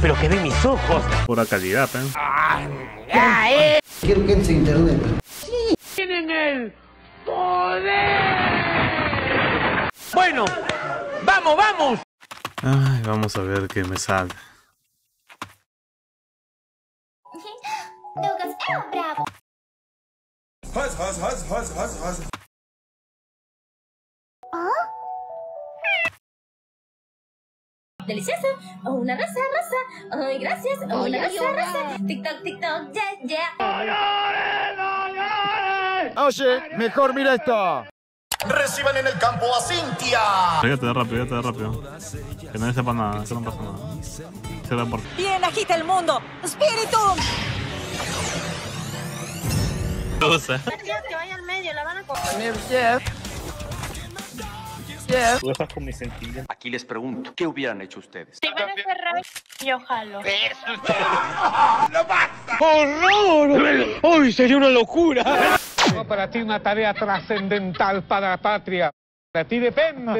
pero que ve mis ojos. Pura calidad, ¿eh? Quiero que entre internet. Sí. Tienen el poder. Bueno, vamos, vamos. Ay, vamos a ver qué me sale. Lucas, ¡oh, bravo! ¿Oh? Delicioso, oh, una raza, raza, ay, oh, gracias, oh, una raza, llora. Raza, TikTok, TikTok, yeah, yeah. ¡No llores! Oye, mejor mira esto. Reciban en el campo a Cintia. Pégate rápido. Que nadie sepa nada, que no pasa nada. Se da por... Bien, agita el mundo, espíritu. Que vaya al medio, la van a comer. Tú estás con mi sentido. Aquí les pregunto, ¿qué hubieran hecho ustedes? Si van a cerrar, yo jalo. ¡No basta! ¡Horror! ¡Uy, sería una locura! Para ti una tarea trascendental para la patria. Para ti depende.